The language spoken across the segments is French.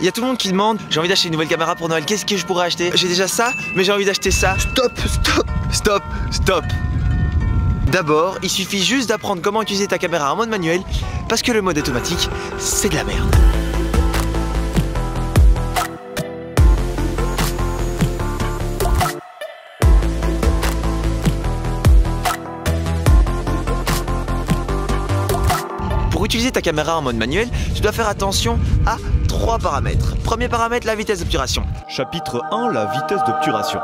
Il y a tout le monde qui demande, j'ai envie d'acheter une nouvelle caméra pour Noël, qu'est-ce que je pourrais acheter? J'ai déjà ça, mais j'ai envie d'acheter ça. Stop, stop, stop, stop. D'abord, il suffit juste d'apprendre comment utiliser ta caméra en mode manuel, parce que le mode automatique, c'est de la merde. Pour utiliser ta caméra en mode manuel, tu dois faire attention à trois paramètres. Premier paramètre, la vitesse d'obturation. Chapitre 1, la vitesse d'obturation.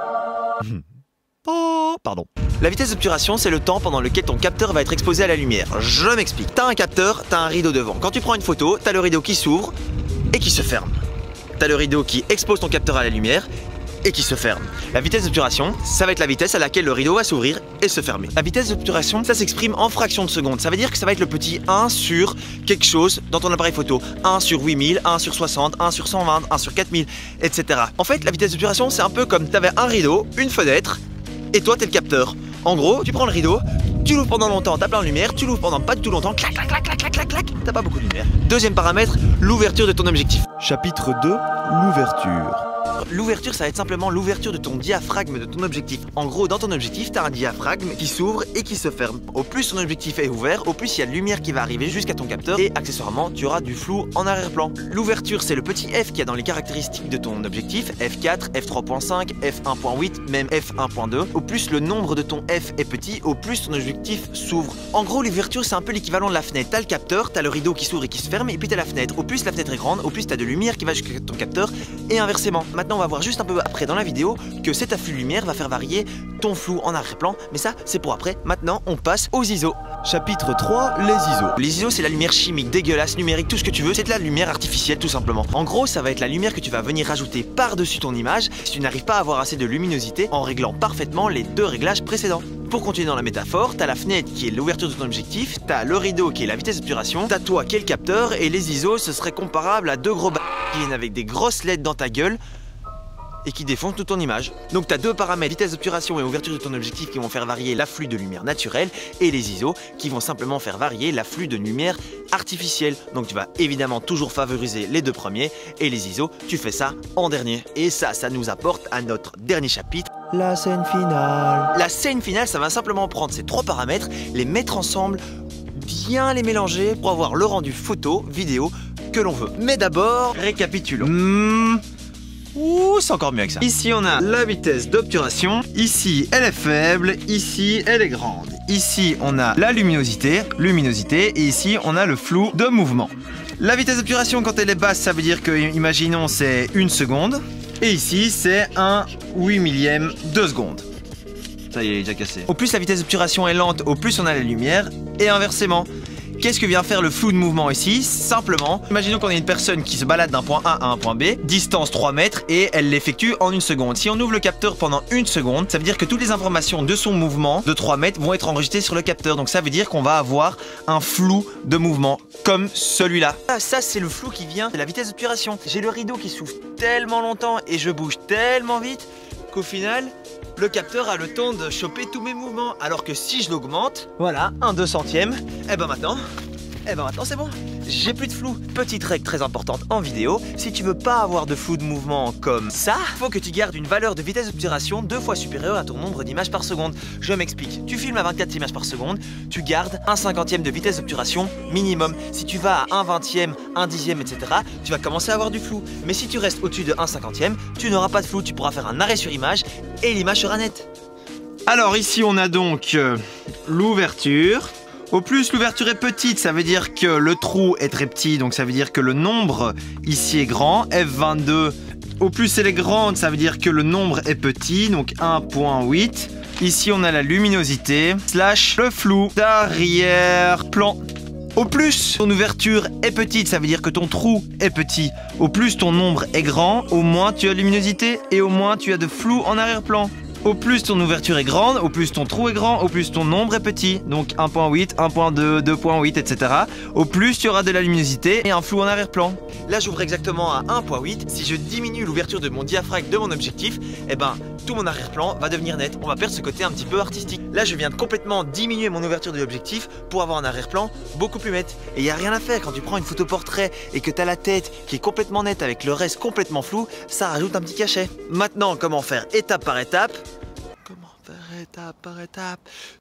Oh, pardon. La vitesse d'obturation, c'est le temps pendant lequel ton capteur va être exposé à la lumière. Je m'explique. T'as un capteur, t'as un rideau devant. Quand tu prends une photo, t'as le rideau qui s'ouvre et qui se ferme. T'as le rideau qui expose ton capteur à la lumière et qui se ferme. La vitesse d'obturation, ça va être la vitesse à laquelle le rideau va s'ouvrir et se fermer. La vitesse d'obturation, ça s'exprime en fraction de seconde. Ça veut dire que ça va être le petit 1 sur quelque chose dans ton appareil photo. 1 sur 8000, 1 sur 60, 1 sur 120, 1 sur 4000, etc. En fait, la vitesse d'obturation, c'est un peu comme t'avais un rideau, une fenêtre, et toi t'es le capteur. En gros, tu prends le rideau, tu l'ouvres pendant longtemps, t'as plein de lumière, tu l'ouvres pendant pas du tout longtemps, clac, clac, clac, clac, clac, clac, clac, t'as pas beaucoup de lumière. Deuxième paramètre, l'ouverture de ton objectif. Chapitre 2, l'ouverture. L'ouverture, ça va être simplement l'ouverture de ton diaphragme de ton objectif. En gros, dans ton objectif, t'as un diaphragme qui s'ouvre et qui se ferme. Au plus ton objectif est ouvert, au plus il y a de lumière qui va arriver jusqu'à ton capteur et accessoirement, tu auras du flou en arrière-plan. L'ouverture, c'est le petit F qu'il y a dans les caractéristiques de ton objectif, F4, F3.5, F1.8, même F1.2. Au plus le nombre de ton F est petit, au plus ton objectif s'ouvre. En gros, l'ouverture, c'est un peu l'équivalent de la fenêtre. T'as le capteur, t'as le rideau qui s'ouvre et qui se ferme et puis t'as la fenêtre. Au plus la fenêtre est grande, au plus t'as de lumière qui va jusqu'à ton capteur et inversement. Maintenant on va voir juste un peu après dans la vidéo que cet afflux de lumière va faire varier ton flou en arrière-plan, mais ça c'est pour après. Maintenant on passe aux ISO. Chapitre 3, les ISO. Les ISO, c'est la lumière chimique, dégueulasse, numérique, tout ce que tu veux, c'est de la lumière artificielle tout simplement. En gros, ça va être la lumière que tu vas venir rajouter par-dessus ton image si tu n'arrives pas à avoir assez de luminosité en réglant parfaitement les deux réglages précédents. Pour continuer dans la métaphore, t'as la fenêtre qui est l'ouverture de ton objectif, t'as le rideau qui est la vitesse d'obturation, t'as toi qui est le capteur et les ISO, ce serait comparable à deux gros b***** qui viennent avec des grosses LED dans ta gueule et qui défonce toute ton image. Donc tu as deux paramètres, vitesse d'obturation et ouverture de ton objectif qui vont faire varier l'afflux de lumière naturelle et les ISO qui vont simplement faire varier l'afflux de lumière artificielle. Donc tu vas évidemment toujours favoriser les deux premiers et les ISO, tu fais ça en dernier. Et ça nous apporte à notre dernier chapitre, la scène finale. La scène finale, ça va simplement prendre ces trois paramètres, les mettre ensemble, bien les mélanger pour avoir le rendu photo, vidéo que l'on veut. Mais d'abord, récapitulons. Ouh, c'est encore mieux que ça. Ici on a la vitesse d'obturation, ici elle est faible, ici elle est grande. Ici on a la luminosité, et ici on a le flou de mouvement. La vitesse d'obturation quand elle est basse, ça veut dire que, imaginons, c'est 1 seconde. Et ici c'est un 8 millième de seconde. Ça y est, il est déjà cassé. Au plus la vitesse d'obturation est lente, au plus on a la lumière, et inversement. Qu'est-ce que vient faire le flou de mouvement ici? Simplement, imaginons qu'on ait une personne qui se balade d'un point A à un point B, distance 3 mètres, et elle l'effectue en 1 seconde. Si on ouvre le capteur pendant 1 seconde, ça veut dire que toutes les informations de son mouvement de 3 mètres vont être enregistrées sur le capteur. Donc ça veut dire qu'on va avoir un flou de mouvement comme celui-là. Ça c'est le flou qui vient de la vitesse d'obturation. J'ai le rideau qui s'ouvre tellement longtemps et je bouge tellement vite qu'au final, le capteur a le temps de choper tous mes mouvements, alors que si je l'augmente, voilà, un 200ème, et ben maintenant c'est bon, j'ai plus de flou. Petite règle très importante en vidéo, si tu veux pas avoir de flou de mouvement comme ça, faut que tu gardes une valeur de vitesse d'obturation 2 fois supérieure à ton nombre d'images par seconde. Je m'explique, tu filmes à 24 images par seconde, tu gardes 1/50ème de vitesse d'obturation minimum. Si tu vas à 1/20ème, 1/10ème, etc., tu vas commencer à avoir du flou. Mais si tu restes au-dessus de 1/50ème, tu n'auras pas de flou, tu pourras faire un arrêt sur image et l'image sera nette. Alors ici on a donc l'ouverture. Au plus l'ouverture est petite, ça veut dire que le trou est très petit, donc ça veut dire que le nombre ici est grand, F22. Au plus elle est grande, ça veut dire que le nombre est petit, donc 1.8. Ici on a la luminosité, slash le flou d'arrière-plan. Au plus ton ouverture est petite, ça veut dire que ton trou est petit. Au plus ton nombre est grand, au moins tu as de luminosité et au moins tu as de flou en arrière-plan. Au plus ton ouverture est grande, au plus ton trou est grand, au plus ton nombre est petit. Donc 1.8, 1.2, 2.8, etc. Au plus tu auras de la luminosité et un flou en arrière-plan. Là j'ouvre exactement à 1.8. Si je diminue l'ouverture de mon diaphragme de mon objectif, eh ben tout mon arrière-plan va devenir net. On va perdre ce côté un petit peu artistique. Là je viens de complètement diminuer mon ouverture de l'objectif pour avoir un arrière-plan beaucoup plus net. Et il n'y a rien à faire quand tu prends une photo portrait et que tu as la tête qui est complètement nette avec le reste complètement flou, ça rajoute un petit cachet. Maintenant comment faire étape par étape.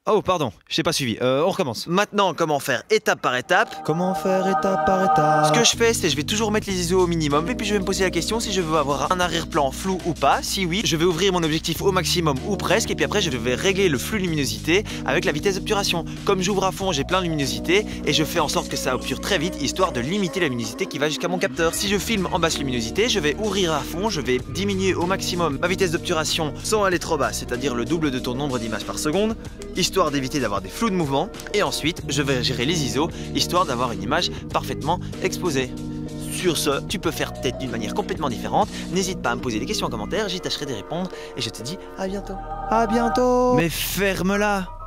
Oh pardon, je t'ai pas suivi, on recommence. Maintenant comment faire étape par étape. Comment faire étape par étape. Ce que je fais c'est je vais toujours mettre les ISO au minimum. Et puis je vais me poser la question si je veux avoir un arrière-plan flou ou pas. Si oui, je vais ouvrir mon objectif au maximum ou presque. Et puis après je vais régler le flux luminosité avec la vitesse d'obturation. Comme j'ouvre à fond j'ai plein de luminosité. Et je fais en sorte que ça obture très vite, histoire de limiter la luminosité qui va jusqu'à mon capteur. Si je filme en basse luminosité, je vais ouvrir à fond. Je vais diminuer au maximum ma vitesse d'obturation sans aller trop bas, c'est-à-dire le double de ton nombre d'images par seconde, histoire d'éviter d'avoir des flous de mouvement. Et ensuite je vais gérer les ISO, histoire d'avoir une image parfaitement exposée. Sur ce, tu peux faire peut-être d'une manière complètement différente. N'hésite pas à me poser des questions en commentaire, j'y tâcherai d'y répondre. Et je te dis à bientôt. À bientôt. Mais ferme-la.